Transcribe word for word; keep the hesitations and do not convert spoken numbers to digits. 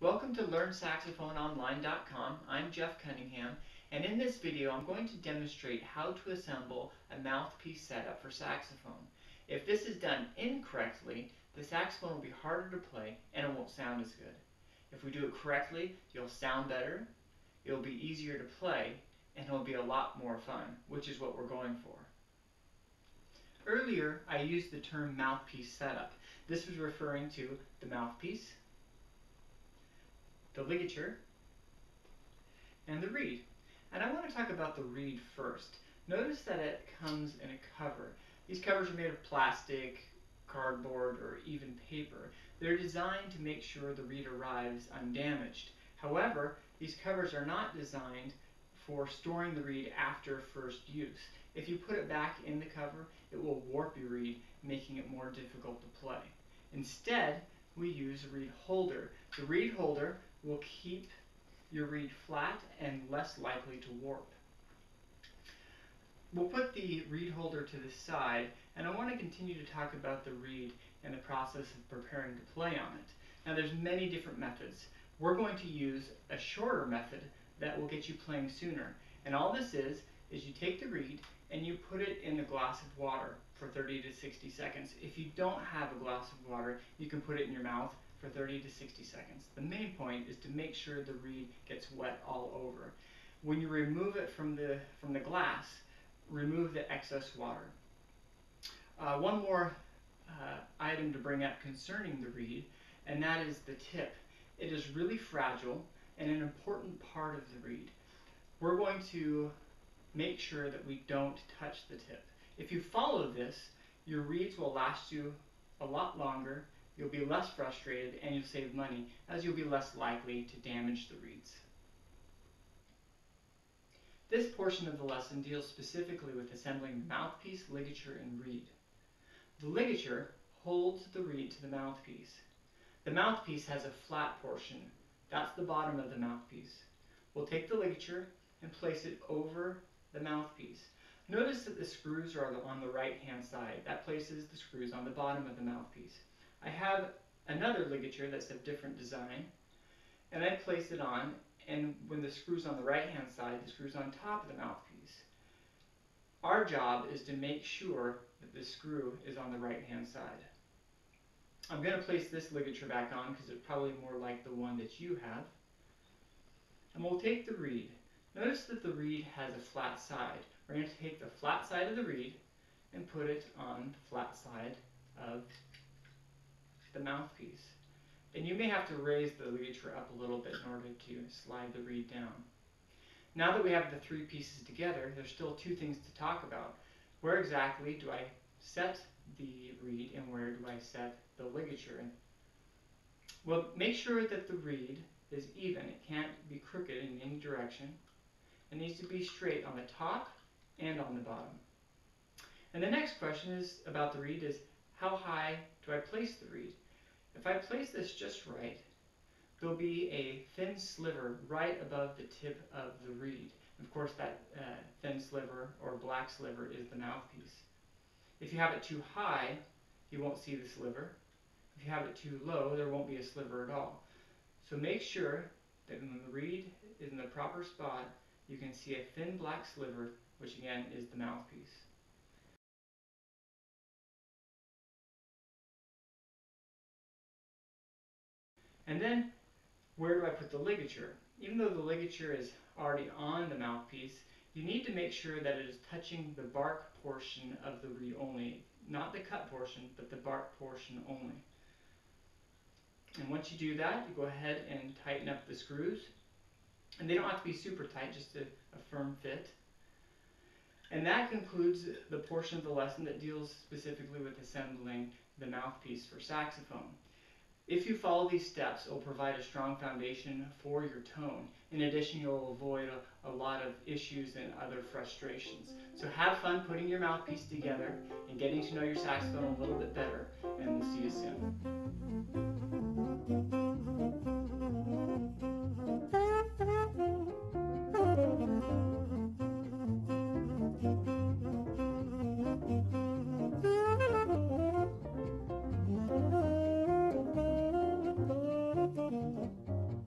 Welcome to Learn Saxophone Online dot com. I'm Jeff Cunningham, and in this video I'm going to demonstrate how to assemble a mouthpiece setup for saxophone. If this is done incorrectly, the saxophone will be harder to play and it won't sound as good. If we do it correctly, you'll sound better, it'll be easier to play, and it'll be a lot more fun, which is what we're going for. Earlier, I used the term mouthpiece setup. This was referring to the mouthpiece, the ligature, and the reed. And I want to talk about the reed first. Notice that it comes in a cover. These covers are made of plastic, cardboard, or even paper. They're designed to make sure the reed arrives undamaged. However, these covers are not designed for storing the reed after first use. If you put it back in the cover, it will warp your reed, making it more difficult to play. Instead, we use a reed holder. The reed holder will keep your reed flat and less likely to warp. We'll put the reed holder to the side, and I want to continue to talk about the reed and the process of preparing to play on it. Now, there's many different methods. We're going to use a shorter method that will get you playing sooner. And all this is, is you take the reed and you put it in a glass of water for thirty to sixty seconds. If you don't have a glass of water, you can put it in your mouth for thirty to sixty seconds. The main point is to make sure the reed gets wet all over. When you remove it from the, from the glass, remove the excess water. Uh, one more uh, item to bring up concerning the reed, and that is the tip. It is really fragile and an important part of the reed. We're going to make sure that we don't touch the tip. If you follow this, your reeds will last you a lot longer, you'll be less frustrated, and you'll save money, as you'll be less likely to damage the reeds. This portion of the lesson deals specifically with assembling the mouthpiece, ligature, and reed. The ligature holds the reed to the mouthpiece. The mouthpiece has a flat portion. That's the bottom of the mouthpiece. We'll take the ligature and place it over the mouthpiece. Notice that the screws are on the right-hand side. That places the screws on the bottom of the mouthpiece. I have another ligature that's a different design, and I place it on, and when the screw's on the right-hand side, the screw's on top of the mouthpiece. Our job is to make sure that the screw is on the right-hand side. I'm going to place this ligature back on because it's probably more like the one that you have. And we'll take the reed. Notice that the reed has a flat side. We're going to take the flat side of the reed and put it on the flat side of the mouthpiece. And you may have to raise the ligature up a little bit in order to slide the reed down. Now that we have the three pieces together, there's still two things to talk about. Where exactly do I set the reed and where do I set the ligature? Well, make sure that the reed is even. It can't be crooked in any direction. It needs to be straight on the top and on the bottom. And the next question is about the reed is, how high do I place the reed? If I place this just right, there'll be a thin sliver right above the tip of the reed. Of course, that uh, thin sliver or black sliver is the mouthpiece. If you have it too high, you won't see the sliver. If you have it too low, there won't be a sliver at all. So make sure that when the reed is in the proper spot, you can see a thin black sliver, which again is the mouthpiece. And then, where do I put the ligature? Even though the ligature is already on the mouthpiece, you need to make sure that it is touching the bark portion of the reed only. Not the cut portion, but the bark portion only. And once you do that, you go ahead and tighten up the screws. And they don't have to be super tight, just a, a firm fit. And that concludes the portion of the lesson that deals specifically with assembling the mouthpiece for saxophone. If you follow these steps, it will provide a strong foundation for your tone. In addition, you'll avoid a, a lot of issues and other frustrations. So have fun putting your mouthpiece together and getting to know your saxophone a little bit better, and we'll see you soon. Thank you.